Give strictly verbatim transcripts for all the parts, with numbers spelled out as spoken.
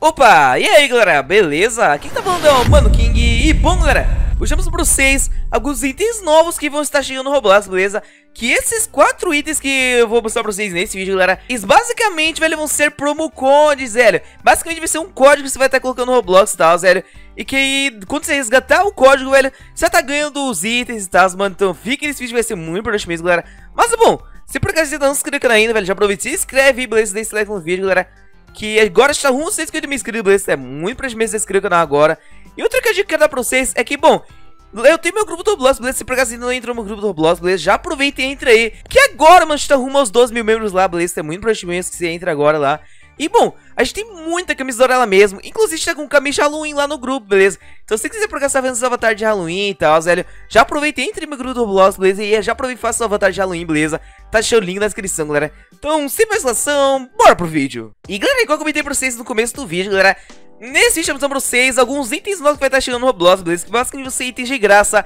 Opa, e aí galera, beleza? Aqui tá falando é o Mano King. E bom galera, hoje vamos para vocês alguns itens novos que vão estar chegando no Roblox, beleza? Que esses quatro itens que eu vou mostrar pra vocês nesse vídeo, galera, eles basicamente, velho, vão ser promo codes, velho. Basicamente vai ser um código que você vai estar colocando no Roblox e tal, velho. E que quando você resgatar o código, velho, você tá ganhando os itens e tal, mano. Então fiquem nesse vídeo, vai ser muito importante mesmo, galera. Mas bom, se por acaso você não se inscreveu no canal ainda, velho, já aproveita, se inscreve, beleza? Deixa o like no vídeo, galera. Que agora está rumo a cento e cinquenta mil inscritos, beleza? É muito pra gente se inscrever no canal agora. E outra dica que eu quero dar pra vocês é que, bom, eu tenho meu grupo do Roblox, beleza? Se por acaso ainda não entrou no meu grupo do Roblox, beleza? Já aproveita e entra aí. Que agora, mano, a gente tá rumo aos doze mil membros lá, beleza? É muito pra gente mesmo que você entra agora lá. E, bom, a gente tem muita camisa dourada mesmo. Inclusive, a gente tá com camisa de Halloween lá no grupo, beleza? Então, se você quiser por acaso tá vendo seu avatar de Halloween e tal, velho, já aproveita e entre no meu grupo do Roblox, beleza? E já aproveita e faça seu avatar de Halloween, beleza? Tá deixando o link na descrição, galera. Então, sem mais relação, bora pro vídeo. E, galera, igual eu comentei pra vocês no começo do vídeo, galera, nesse vídeo eu vou mostrar pra vocês alguns itens novos que vai estar chegando no Roblox, beleza? Que basicamente você itens de graça.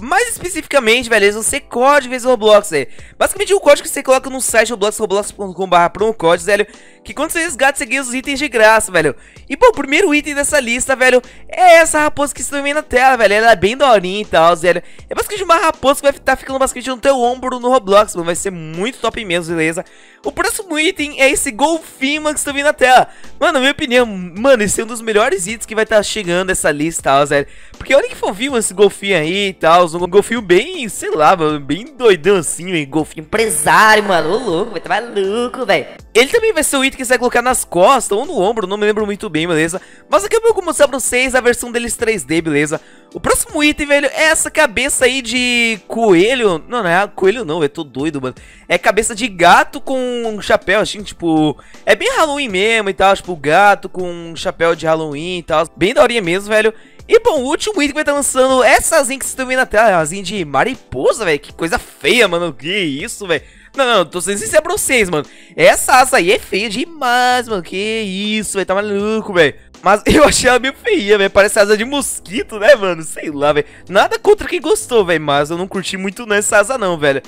Mais especificamente, velho, eles vão ser códigos do Roblox, velho. Basicamente, um código que você coloca no site Roblox, roblox ponto com barra promo códigos, velho. Que quando você resgata, você ganha os itens de graça, velho. E, bom, o primeiro item dessa lista, velho, é essa raposa que você tá vendo na tela, velho. Ela é bem daorinha e tal, velho. É basicamente uma raposa que vai estar ficando basicamente no teu ombro no Roblox, mano. Vai ser muito top mesmo, beleza? O próximo item é esse golfinho, mano, que você tá vendo na tela. Mano, na minha opinião, mano, esse é um dos melhores itens que vai estar chegando essa lista, tal, velho. Porque olha que fofinho esse golfinho aí e tal. Um golfinho bem, sei lá, mano, bem doidão assim, um golfinho empresário, mano, ô louco, vai tá maluco, velho. Ele também vai ser o item que você vai colocar nas costas ou no ombro, não me lembro muito bem, beleza? Mas aqui eu vou mostrar pra vocês a versão deles três D, beleza? O próximo item, velho, é essa cabeça aí de coelho. Não, não é coelho não, eu tô doido, mano. É cabeça de gato com um chapéu, assim, tipo, é bem Halloween mesmo e tal, tipo, gato com um chapéu de Halloween e tal, bem daorinha mesmo, velho. E, bom, o último item que vai estar lançando é essa asinha que vocês estão vendo na tela, é uma asinha de mariposa, velho. Que coisa feia, mano, que isso, velho. Não, não, tô sendo sincero pra vocês, mano. Essa asa aí é feia demais, mano. Que isso, velho, tá maluco, velho. Mas eu achei ela meio feia, velho. Parece asa de mosquito, né, mano? Sei lá, velho. Nada contra quem gostou, velho. Mas eu não curti muito nessa asa, não, velho.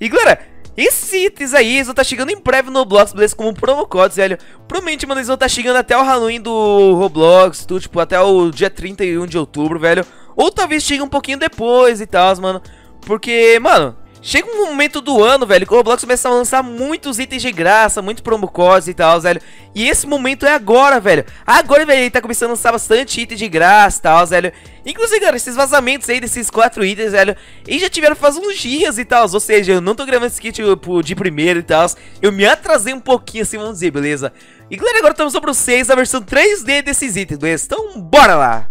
E, galera, esses itens aí, eles vão estar chegando em breve no Roblox, beleza? Como promo codes, velho. Provavelmente, mano, eles vão estar chegando até o Halloween do Roblox, tudo, tipo, até o dia trinta e um de outubro, velho. Ou talvez chegue um pouquinho depois e tal, mano. Porque, mano, chega um momento do ano, velho, que o Roblox começa a lançar muitos itens de graça, muitos promo codes e tal, velho. E esse momento é agora, velho. Agora, velho, ele tá começando a lançar bastante itens de graça e tal, velho. Inclusive, cara, esses vazamentos aí desses quatro itens, velho, eles já tiveram faz uns dias e tal. Ou seja, eu não tô gravando esse kit tipo, de primeiro e tal. Eu me atrasei um pouquinho, assim, vamos dizer, beleza? E, galera, agora estamos mostrando pra vocês a versão três D desses itens, beleza? Então, bora lá!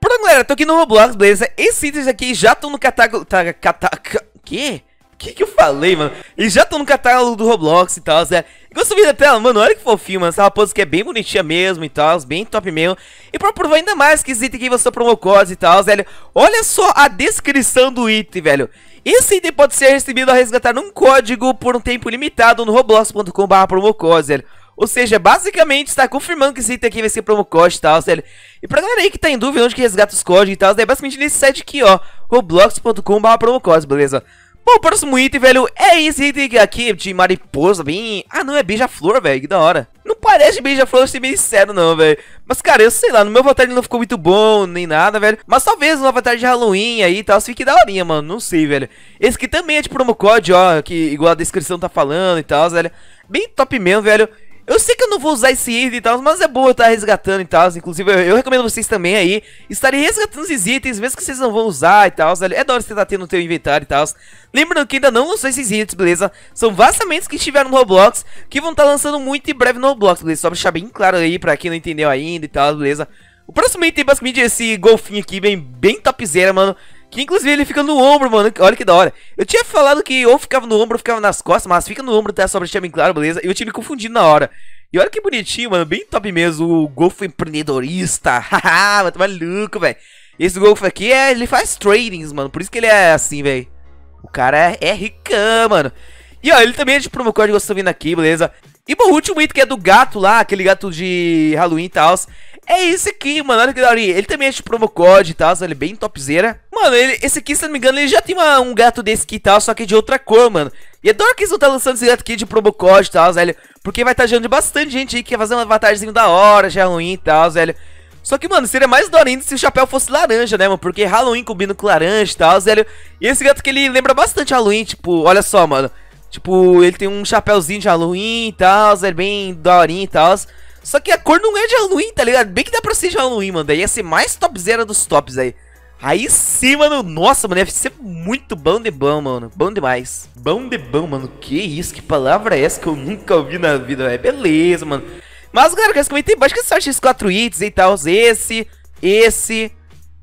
Pronto, galera, tô aqui no Roblox, beleza? Esses itens aqui já estão no catálogo... Tá, catálogo... Que? Que que eu falei, mano? Eles já estão no catálogo do Roblox e tal, né? E quando eu subi na tela, mano, olha que fofinho, mano. Essa raposa que é bem bonitinha mesmo e tal, bem top mesmo. E pra provar ainda mais que esse item aqui vai ser promo code e tal, velho. Olha só a descrição do item, velho. Esse item pode ser recebido ao resgatar um código por um tempo limitado no roblox ponto com barra promo code, velho. Ou seja, basicamente está confirmando que esse item aqui vai ser promo code e tal, velho. E pra galera aí que tá em dúvida onde que resgata os códigos e tal, é basicamente nesse site aqui, ó, roblox ponto com barra promo code, beleza? Bom, o próximo item, velho, é esse item aqui de mariposa, bem... Ah, não, é beija-flor, velho, que da hora. Não parece beija-flor, ser bem sincero, não, velho. Mas, cara, eu sei lá, no meu avatar ele não ficou muito bom, nem nada, velho. Mas talvez no avatar de Halloween aí e tal, fique daorinha, mano, não sei, velho. Esse aqui também é de promo code, ó, que igual a descrição tá falando e tal, velho. Bem top mesmo, velho. Eu sei que eu não vou usar esse item e tal, mas é boa estar resgatando e tal. Inclusive, eu, eu recomendo vocês também aí estarem resgatando esses itens, mesmo que vocês não vão usar e tal. É da hora você estar tendo no seu inventário e tal. Lembrando que ainda não lançou esses itens, beleza? São vazamentos que estiveram no Roblox, que vão estar lançando muito em breve no Roblox, beleza? Só pra deixar bem claro aí pra quem não entendeu ainda e tal, beleza? O próximo item é basicamente esse golfinho aqui, bem, bem topzera, mano. Que inclusive ele fica no ombro, mano, olha que da hora. Eu tinha falado que ou ficava no ombro ou ficava nas costas, mas fica no ombro, tá? Só pra deixar bem claro, beleza? Eu tinha me confundido na hora. E olha que bonitinho, mano, bem top mesmo, o golfo empreendedorista. Haha, mano, tá maluco, velho. Esse golfo aqui, é, ele faz tradings, mano, por isso que ele é assim, velho. O cara é, é ricão, mano. E ó, ele também é de promo código, vocês estão vindo aqui, beleza? E bom, o último item que é do gato lá, aquele gato de Halloween e tal, é esse aqui, mano, olha que daorinha. Ele também é de promo code e tal, ele é bem topzera. Mano, ele, esse aqui, se não me engano, ele já tem uma, um gato desse aqui e tal, só que de outra cor, mano. E é da hora que eles vão estar lançando esse gato aqui de promo code e tal, velho. Porque vai estar gerando bastante gente aí que quer fazer um avatarzinho da hora, já ruim e tal, velho. Só que, mano, seria mais da hora ainda se o chapéu fosse laranja, né, mano? Porque Halloween combina com laranja e tal, velho. E esse gato que ele lembra bastante Halloween, tipo, olha só, mano. Tipo, ele tem um chapéuzinho de Halloween e tal, velho, bem daorinho e tal. Só que a cor não é de Halloween, tá ligado? Bem que dá pra ser de Halloween, mano. Daí ia ser mais topzera dos tops aí. Aí sim, mano. Nossa, mano, ia ser muito bom de bom, mano. Bom demais. Bom de bom, mano. Que isso? Que palavra é essa que eu nunca ouvi na vida, velho? Beleza, mano. Mas, galera, quero comentar aí embaixo que você acha esses quatro hits e tal. Esse, esse,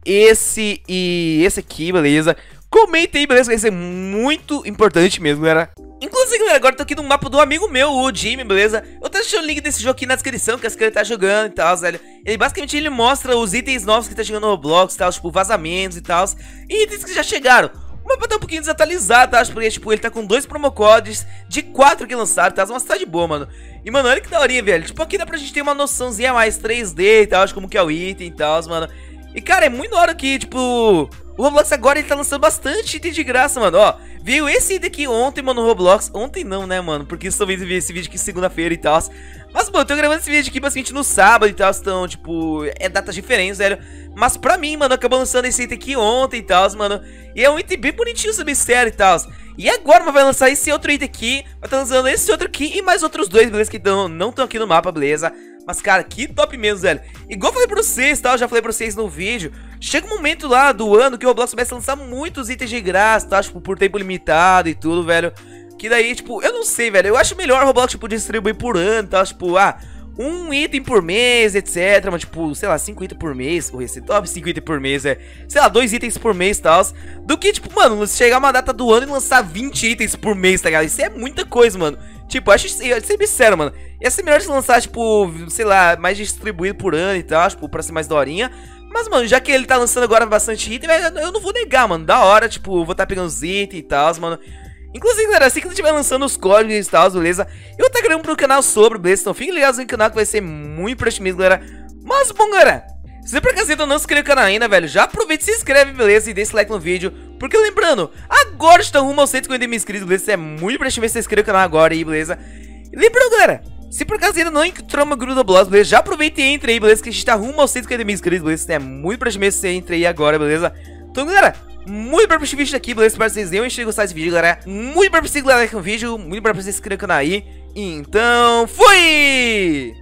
esse e esse aqui, beleza? Comenta aí, beleza? Vai ser muito importante mesmo, galera. Inclusive, galera, agora eu tô aqui no mapa do amigo meu, o Jimmy, beleza? Eu tô deixando o link desse jogo aqui na descrição, que as que ele tá jogando e tal, velho. Ele basicamente ele mostra os itens novos que tá chegando no Roblox e tal, tipo, vazamentos e tal. E itens que já chegaram. O mapa tá um pouquinho desatualizado, tá? Porque, tipo, ele tá com dois promocodes de quatro que lançaram, tá? Uma cidade boa, mano. E, mano, olha que daorinha, velho. Tipo, aqui dá pra gente ter uma noçãozinha mais três D e tal, de como que é o item e tal, mano. E, cara, é muito da hora que, tipo... O Roblox agora ele tá lançando bastante item de graça, mano, ó. Veio esse item aqui ontem, mano, no Roblox. Ontem não, né, mano, porque só veio esse vídeo aqui segunda-feira e tal. Mas, mano, eu tô gravando esse vídeo aqui basicamente no sábado e tal, então, tipo, é datas diferentes, velho. Mas pra mim, mano, acabou lançando esse item aqui ontem e tal, mano. E é um item bem bonitinho, sabe, sério e tal. E agora, mano, vai lançar esse outro item aqui. Vai tá lançando esse outro aqui e mais outros dois, beleza, que então não estão aqui no mapa, beleza. Mas, cara, que top mesmo, velho. Igual eu falei pra vocês, tá? Eu já falei pra vocês no vídeo. Chega um momento lá do ano que o Roblox começa a lançar muitos itens de graça, tá? Tipo, por tempo limitado e tudo, velho. Que daí, tipo, eu não sei, velho. Eu acho melhor o Roblox, tipo, distribuir por ano, tá? Tipo, ah, um item por mês, etcétera. Mas, tipo, sei lá, cinco itens por mês. Ou esse top cinco itens por mês, é. Sei lá, dois itens por mês, tal. Do que, tipo, mano, chegar uma data do ano e lançar vinte itens por mês, tá, galera? Isso é muita coisa, mano. Tipo, eu acho, eu ser sincero, mano, ia ser melhor se lançar, tipo, sei lá, mais distribuído por ano e tal, tipo, pra ser mais daorinha. Mas, mano, já que ele tá lançando agora bastante item, eu não vou negar, mano, da hora, tipo, eu vou tá pegando os itens e tal, mano. Inclusive, galera, assim que eu estiver lançando os códigos e tal, beleza, eu vou tá gravando pro canal sobre, beleza, então fiquem ligados no canal que vai ser muito impressionante, galera. Mas, bom, galera, se você por acaso ainda não se inscreveu no canal ainda, velho, já aproveita e se inscreve, beleza, e deixa o like no vídeo. Porque lembrando, agora estão rumo aos cento e cinquenta mil inscritos, beleza? Isso é muito impressionante ver se inscrever no canal agora aí, beleza? E lembrando, galera, se por acaso ainda não entrou no grupo do Roblox, beleza? Já aproveita e entra aí, beleza? Que a gente tá rumo aos cento e cinquenta mil inscritos, beleza? Isso é muito impressionante se você entra aí agora, beleza? Então, galera, muito pra esse vídeo aqui, beleza? Espero que vocês tenham gostado desse vídeo, galera. Muito pra vocês darem like no vídeo, muito pra vocês se inscreverem no canal aí. Então, fui!